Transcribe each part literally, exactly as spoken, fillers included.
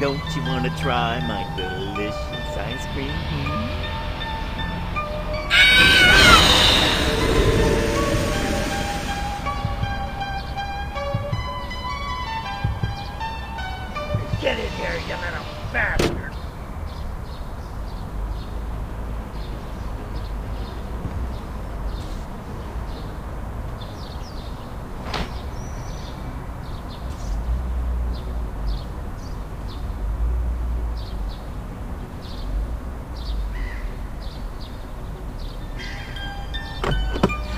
Don't you want to try my delicious ice cream? Mm-hmm. Get in here, you little bastard!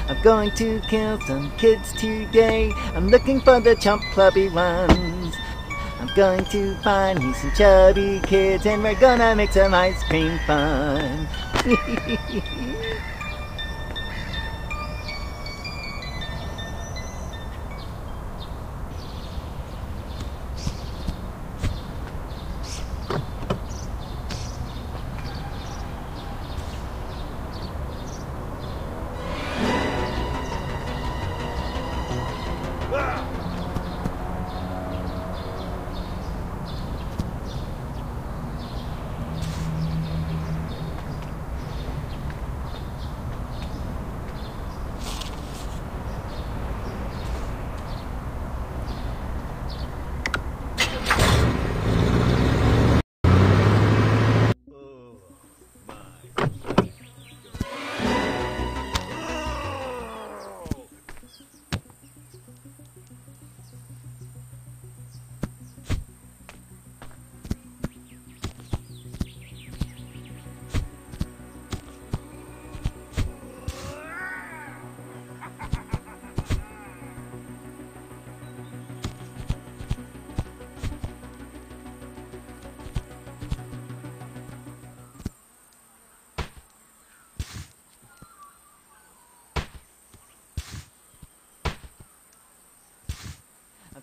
I'm going to kill some kids today. I'm looking for the chump clubby ones. I'm going to find me some chubby kids, and we're gonna make some ice cream fun.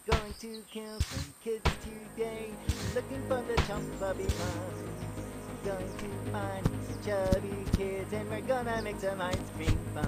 Going to kill some kids today. Looking for the chump clubby ones. Going to find some chubby kids, and we're gonna make some ice cream fun.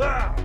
Ah!